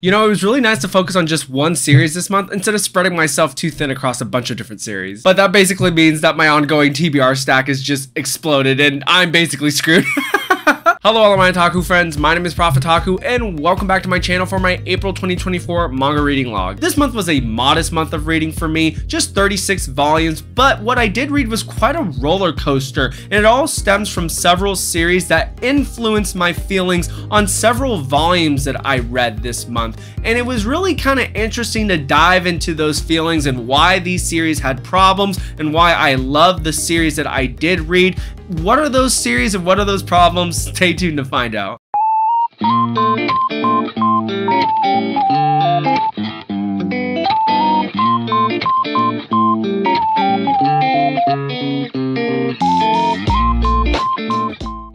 You know, it was really nice to focus on just one series this month instead of spreading myself too thin across a bunch of different series. But that basically means that my ongoing TBR stack is just exploded and I'm basically screwed. Hello all of my otaku friends, my name is ProfOtaku and welcome back to my channel for my April 2024 manga reading log. This month was a modest month of reading for me, just 36 volumes, but what I did read was quite a roller coaster, and it all stems from several series that influenced my feelings on several volumes that I read this month. And it was really kind of interesting to dive into those feelings and why these series had problems and why I loved the series that I did read. What are those series and what are those problems? Stay tuned to find out.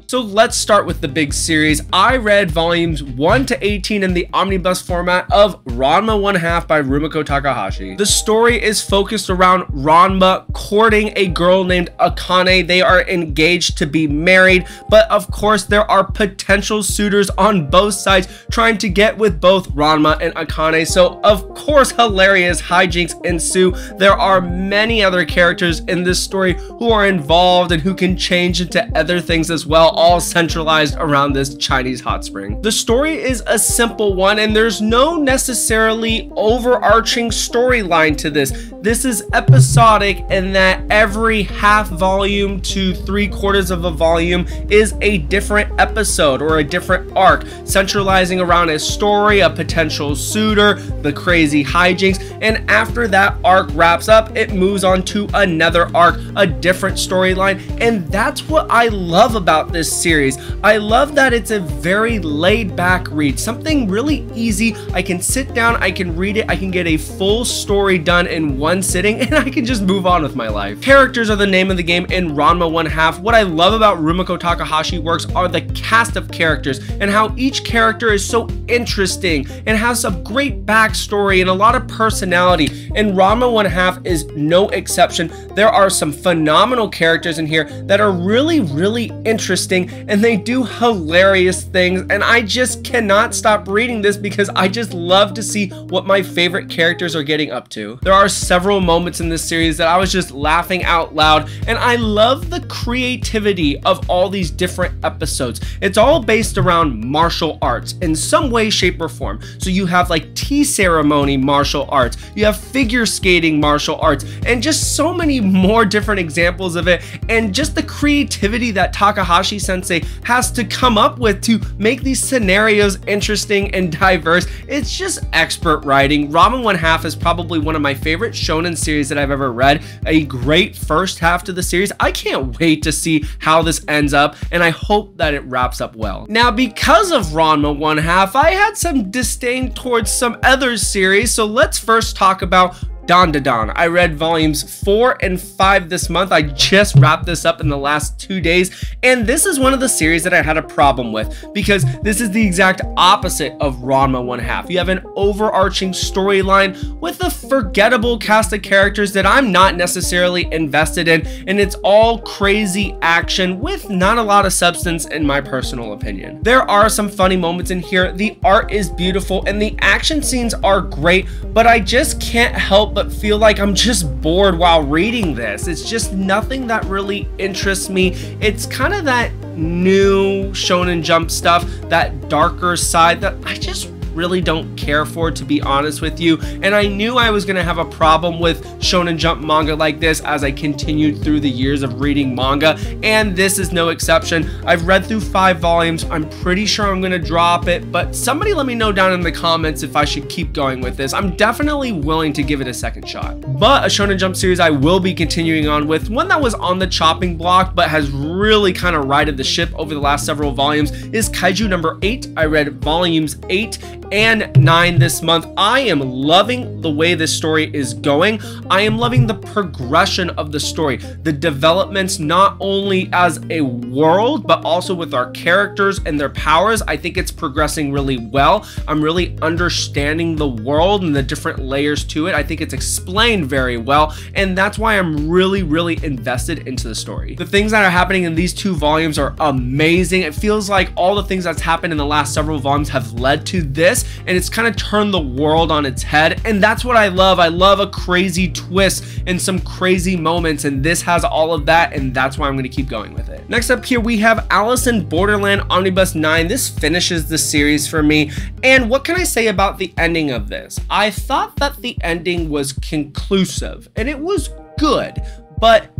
So let's start with the big series. I read volumes 1 to 18 in the omnibus format of Ranma 1/2 by Rumiko Takahashi. The story is focused around Ranma courting a girl named Akane. They are engaged to be married, but of course there are potential suitors on both sides trying to get with both Ranma and Akane. So of course hilarious hijinks ensue. There are many other characters in this story who are involved and who can change into other things as well, all centralized around this Chinese hot spring. The story is a simple one and there's no necessarily overarching storyline to this. This is episodic in that every half volume to 3/4 of a volume is a different episode or a different arc, centralizing around a story, a potential suitor, the crazy hijinks, and after that arc wraps up, it moves on to another arc, a different storyline, and that's what I love about this series. I love that it's a very laid-back read, something really easy. I can sit down, I can read it, I can get a full story done in one sitting, and I can just move on with my life. Characters are the name of the game in Ranma 1/2. What I love about Rumiko Takahashi works are the cast of characters and how each character is so interesting and has a great backstory and a lot of personality, and Ranma 1/2 is no exception. There are some phenomenal characters in here that are really interesting and they do hilarious things, and I just cannot stop reading this because I just love to see what my favorite characters are getting up to. There are several moments in this series that I was just laughing out loud, and I love the creativity of all these different episodes. It's all based around martial arts in some way, shape, or form. So you have like tea ceremony martial arts, you have figure skating martial arts, and just so many more different examples of it, and just the creativity that Takahashi Sensei has to come up with to make these scenarios interesting and diverse. It's just expert writing. Ranma 1/2 is probably one of my favorite shonen series that I've ever read. A great first half to the series. I can't wait to see how this ends up, and I hope that it wraps up well. Now, because of Ranma 1/2, I had some disdain towards some other series, so let's first talk about Dandadan. I read volumes 4 and 5 this month. I just wrapped this up in the last 2 days, and this is one of the series that I had a problem with because this is the exact opposite of Ranma 1/2. You have an overarching storyline with a forgettable cast of characters that I'm not necessarily invested in, and it's all crazy action with not a lot of substance in my personal opinion. There are some funny moments in here. The art is beautiful and the action scenes are great, but I just can't help but feel like I'm just bored while reading this. It's just nothing that really interests me. It's kind of that new Shonen Jump stuff, that darker side that I just really don't care for, to be honest with you, and I knew I was gonna have a problem with Shonen Jump manga like this as I continued through the years of reading manga, and this is no exception. I've read through 5 volumes. I'm pretty sure I'm gonna drop it, but somebody let me know down in the comments if I should keep going with this. I'm definitely willing to give it a second shot. But a Shonen Jump series I will be continuing on with, one that was on the chopping block but has really kind of righted the ship over the last several volumes, is Kaiju No. 8. I read volumes 8 and 9 this month. I am loving the way this story is going. I am loving the progression of the story, the developments not only as a world, but also with our characters and their powers. I think it's progressing really well. I'm really understanding the world and the different layers to it. I think it's explained very well, and that's why I'm really invested into the story. The things that are happening in these 2 volumes are amazing. It feels like all the things that's happened in the last several volumes have led to this, this, and it's kind of turned the world on its head, and that's what I love. I love a crazy twist and some crazy moments, and this has all of that, and that's why I'm going to keep going with it. Next up here, we have Alice in Borderland Omnibus 9. This finishes the series for me, and what can I say about the ending of this? I thought that the ending was conclusive, and it was good, but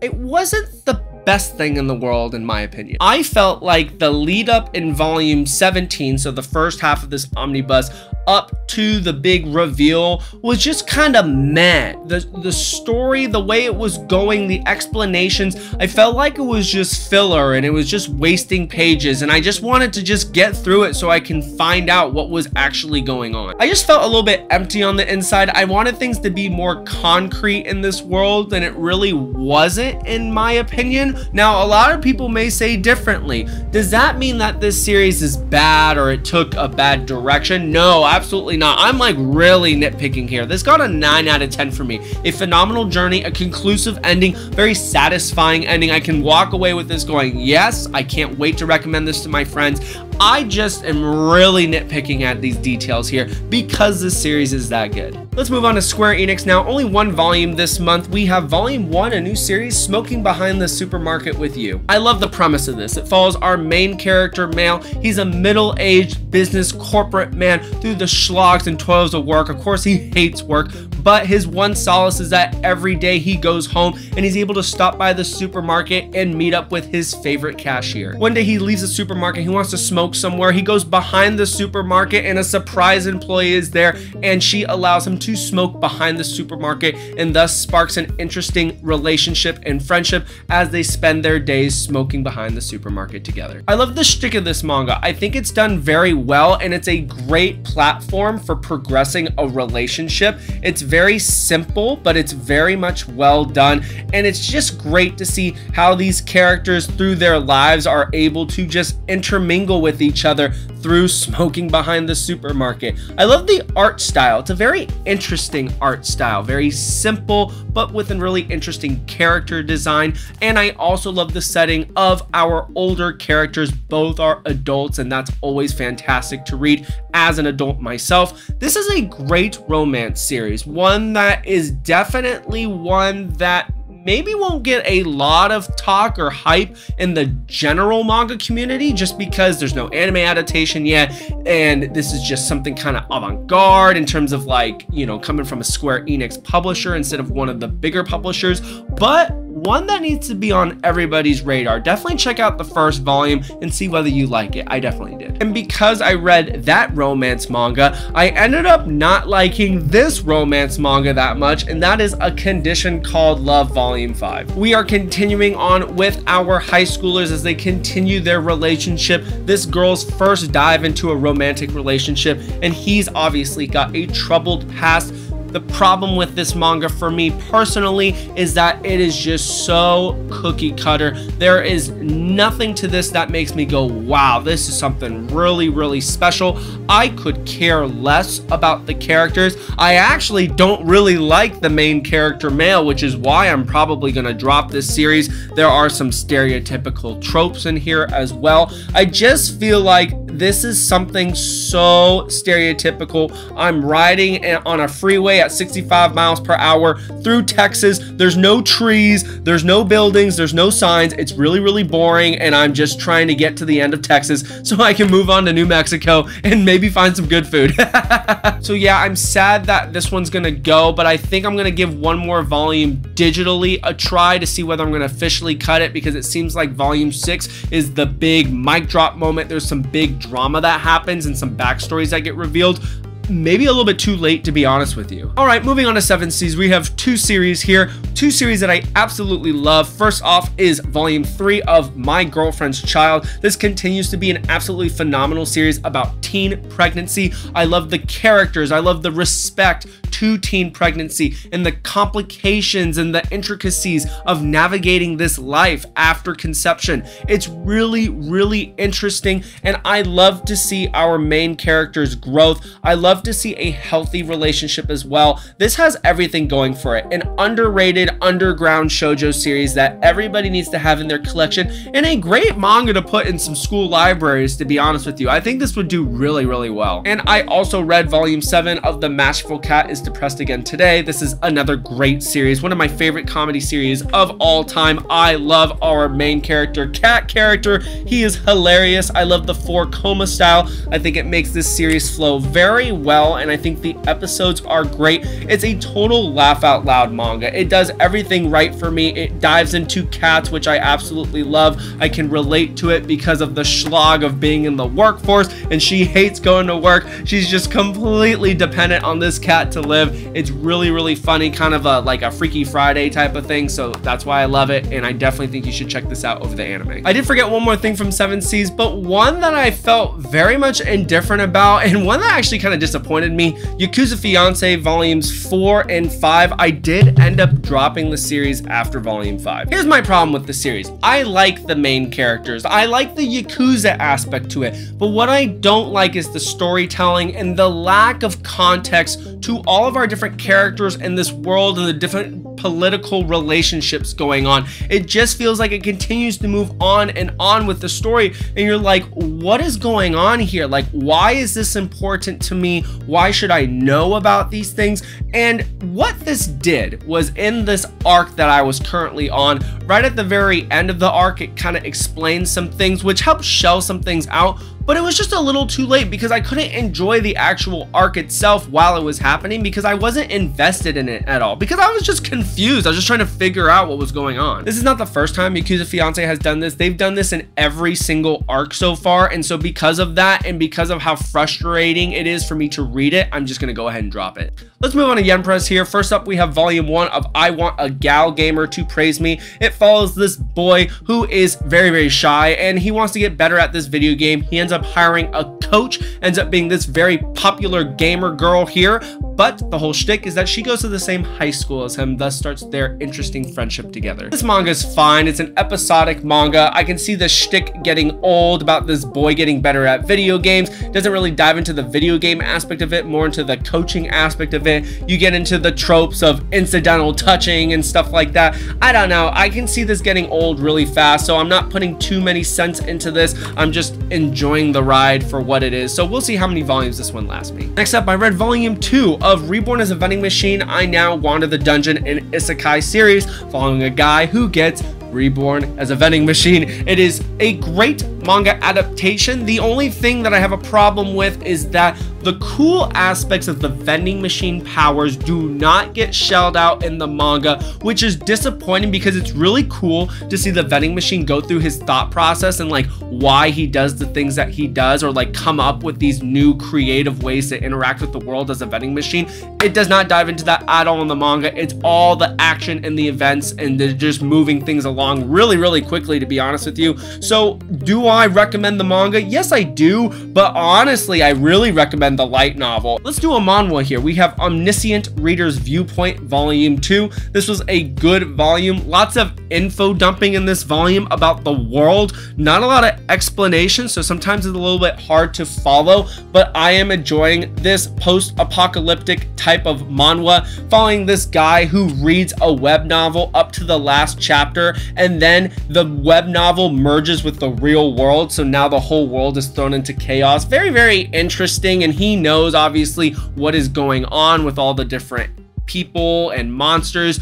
it wasn't the best thing in the world, in my opinion. I felt like the lead up in volume 17, so the first half of this omnibus up to the big reveal, was just kind of meh. The story, the way it was going, the explanations, I felt like it was just filler and it was just wasting pages, and I just wanted to just get through it so I can find out what was actually going on. I just felt a little bit empty on the inside. I wanted things to be more concrete in this world than it really wasn't, in my opinion. Now, a lot of people may say differently. Does that mean that this series is bad or it took a bad direction? No, absolutely not. I'm like really nitpicking here. This got a 9 out of 10 for me. A phenomenal journey, a conclusive ending, very satisfying ending. I can walk away with this going, yes, I can't wait to recommend this to my friends. I just am really nitpicking at these details here because this series is that good. Let's move on to Square Enix now. Only one volume this month. We have volume 1, a new series, Smoking Behind the Supermarket With You. I love the premise of this. It follows our main character, Male. He's a middle-aged business corporate man through the schlogs and toils of work. Of course, he hates work, but his one solace is that every day he goes home and he's able to stop by the supermarket and meet up with his favorite cashier. One day he leaves the supermarket. He wants to smoke somewhere. He goes behind the supermarket and a surprise employee is there, and she allows him to smoke behind the supermarket, and thus sparks an interesting relationship and friendship as they spend their days smoking behind the supermarket together. I love the shtick of this manga. I think it's done very well, and it's a great platform for progressing a relationship. It's very simple, but it's very much well done, and it's just great to see how these characters through their lives are able to just intermingle with each other through smoking behind the supermarket. I love the art style. It's a very interesting art style, very simple, but with a really interesting character design. And I also love the setting of our older characters. Both are adults, and that's always fantastic to read as an adult myself. This is a great romance series, one that is definitely one that maybe won't get a lot of talk or hype in the general manga community just because there's no anime adaptation yet, and this is just something kind of avant-garde in terms of, like, you know, coming from a Square Enix publisher instead of one of the bigger publishers, but one that needs to be on everybody's radar. Definitely check out the first volume and see whether you like it. I definitely did. And because I read that romance manga, I ended up not liking this romance manga that much, and that is A Condition Called Love Volume 5. We are continuing on with our high schoolers as they continue their relationship. This girl's first dive into a romantic relationship, and he's obviously got a troubled past. The problem with this manga for me personally is that it is just so cookie cutter. There is nothing to this that makes me go, wow, this is something really, really special. I could care less about the characters. I actually don't really like the main character, Male, which is why I'm probably going to drop this series. There are some stereotypical tropes in here as well. I just feel like this is something so stereotypical. I'm riding on a freeway at 65 miles per hour through Texas. There's no trees, there's no buildings, there's no signs. It's really, really boring, and I'm just trying to get to the end of Texas so I can move on to New Mexico and maybe find some good food. So yeah, I'm sad that this one's gonna go, but I think I'm gonna give one more volume digitally a try to see whether I'm gonna officially cut it, because it seems like volume 6 is the big mic drop moment. There's some big drama that happens and some backstories that get revealed. Maybe a little bit too late, to be honest with you. All right, moving on to Seven Seas. We have two series here, two series that I absolutely love. First off is volume 3 of My Girlfriend's Child. This continues to be an absolutely phenomenal series about teen pregnancy. I love the characters. I love the respect 2-teen pregnancy and the complications and the intricacies of navigating this life after conception. It's really, really interesting, and I love to see our main character's growth. I love to see a healthy relationship as well. This has everything going for it. An underrated underground shoujo series that everybody needs to have in their collection, and a great manga to put in some school libraries, to be honest with you. I think this would do really, really well. And I also read volume 7 of The Masterful Cat is Depressed Again Today. This is another great series, one of my favorite comedy series of all time. I love our main character, cat character. He is hilarious. I love the 4-coma style. I think it makes this series flow very well, and I think the episodes are great. It's a total laugh out loud manga. It does everything right for me. It dives into cats, which I absolutely love. I can relate to it because of the slog of being in the workforce, and she hates going to work. She's just completely dependent on this cat to live. It's really, really funny, kind of like a Freaky Friday type of thing, so that's why I love it, and I definitely think you should check this out over the anime. I did forget one more thing from Seven Seas, but one that I felt very much indifferent about, and one that actually kind of disappointed me, Yakuza Fiance volumes 4 and 5. I did end up dropping the series after volume 5. Here's my problem with the series. I like the main characters. I like the Yakuza aspect to it, but what I don't like is the storytelling and the lack of context to all of our different characters in this world and the different political relationships going on. It just feels like it continues to move on and on with the story, and you're like, what is going on here? Like, why is this important to me? Why should I know about these things? And what this did was, in this arc that I was currently on, right at the very end of the arc, it kind of explains some things, which helps shell some things out, but it was just a little too late because I couldn't enjoy the actual arc itself while it was happening because I wasn't invested in it at all, because I was just confused. I was just trying to figure out what was going on. This is not the first time Yakuza Fiance has done this. They've done this in every single arc so far, and so because of that and because of how frustrating it is for me to read it, I'm just gonna go ahead and drop it. Let's move on to Yen Press here. First up, we have volume 1 of I Want a Gal Gamer to Praise Me. It follows this boy who is very, very shy, and he wants to get better at this video game. He ends up hiring a coach, ends up being this very popular gamer girl here, but the whole shtick is that she goes to the same high school as him, thus starts their interesting friendship together. This manga is fine. It's an episodic manga. I can see the shtick getting old about this boy getting better at video games. Doesn't really dive into the video game aspect of it, more into the coaching aspect of it. You get into the tropes of incidental touching and stuff like that. I don't know. I can see this getting old really fast, so I'm not putting too many cents into this. I'm just enjoying the ride for what it is, so we'll see how many volumes this one lasts me. Next up, I read volume 2 of Reborn as a Vending Machine I Now Wander the Dungeon, in Isekai series, following a guy who gets reborn as a vending machine. It is a great manga adaptation. The only thing that I have a problem with is that the cool aspects of the vending machine powers do not get shelled out in the manga, which is disappointing because it's really cool to see the vending machine go through his thought process and like why he does the things that he does, or like come up with these new creative ways to interact with the world as a vending machine. It does not dive into that at all in the manga. It's all the action and the events, and they're just moving things along really, really quickly, to be honest with you. So do I recommend the manga? Yes, I do, but honestly, I really recommend the light novel. Let's do a manhwa here. We have Omniscient Reader's Viewpoint volume 2. This was a good volume. Lots of info dumping in this volume about the world, not a lot of explanation, so sometimes it's a little bit hard to follow, but I am enjoying this post-apocalyptic type of manhwa, following this guy who reads a web novel up to the last chapter, and then the web novel merges with the real world, so now the whole world is thrown into chaos. Very, very interesting, and he knows obviously what is going on with all the different people and monsters.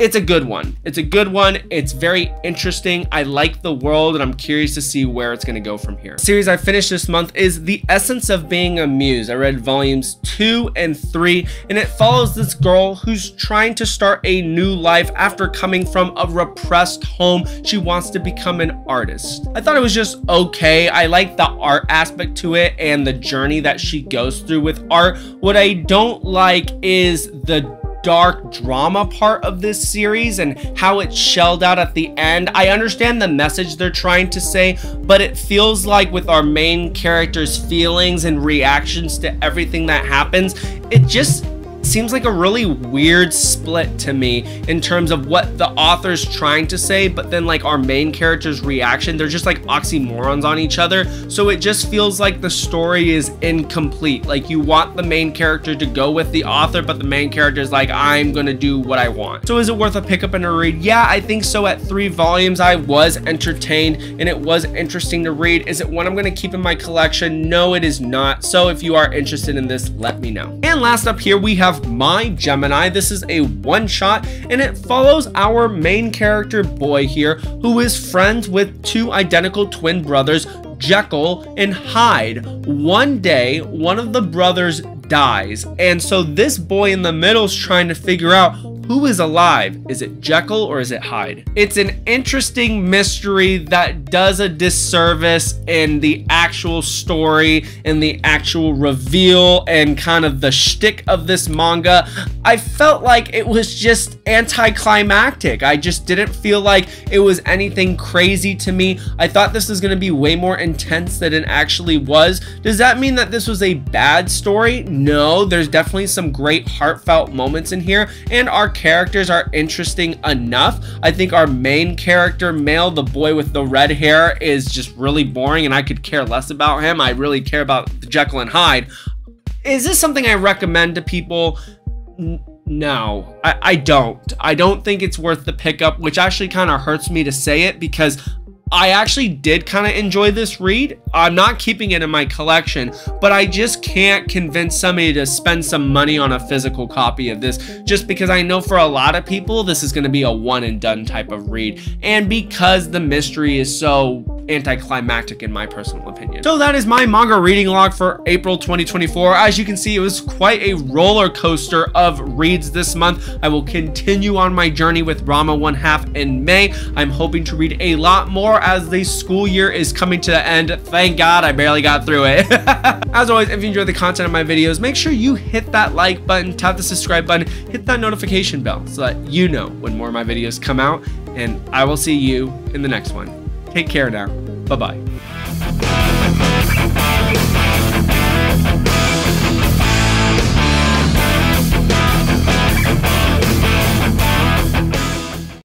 It's a good one. It's a good one. It's very interesting. I like the world, and I'm curious to see where it's going to go from here. The series I finished this month is The Essence of Being a Muse. I read volumes 2 and 3, and it follows this girl who's trying to start a new life after coming from a repressed home. She wants to become an artist. I thought it was just okay. I like the art aspect to it and the journey that she goes through with art. What I don't like is the dark drama part of this series and how it's shelled out at the end. I understand the message they're trying to say, but it feels like with our main character's feelings and reactions to everything that happens, it just seems like a really weird split to me in terms of what the author's trying to say, but then like our main character's reaction. They're just like oxymorons on each other. So it just feels like the story is incomplete. Like you want the main character to go with the author, but the main character is like, I'm gonna do what I want. So is it worth a pickup and a read? Yeah, I think so. At 3 volumes, I was entertained and it was interesting to read. Is it one I'm gonna keep in my collection? No, it is not. So if you are interested in this, let me know. And last up here, we have My Gemini. This is a one-shot and it follows our main character boy here, who is friends with 2 identical twin brothers, Jekyll and Hyde. One day, one of the brothers dies, and so this boy in the middle is trying to figure out who is alive. Is it Jekyll or is it Hyde? It's an interesting mystery that does a disservice in the actual story and the actual reveal and kind of the shtick of this manga. I felt like it was just anticlimactic. I just didn't feel like it was anything crazy to me. I thought this was going to be way more intense than it actually was. Does that mean that this was a bad story? No, there's definitely some great heartfelt moments in here, and our characters are interesting enough. I think our main character, male, the boy with the red hair, is just really boring and I could care less about him. I really care about the Jekyll and Hyde. Is this something I recommend to people? No, I don't. I don't think it's worth the pickup, which actually kind of hurts me to say it because I actually did kind of enjoy this read. I'm not keeping it in my collection, but I just can't convince somebody to spend some money on a physical copy of this just because I know for a lot of people, this is going to be a one and done type of read. And because the mystery is so anticlimactic in my personal opinion. So that is my manga reading log for April 2024. As you can see, it was quite a roller coaster of reads this month. I will continue on my journey with Ranma 1/2 in May. I'm hoping to read a lot more as the school year is coming to the end. Thank God I barely got through it. As always, if you enjoy the content of my videos, make sure you hit that like button, tap the subscribe button, hit that notification bell so that you know when more of my videos come out, and I will see you in the next one. Take care now. Bye-bye.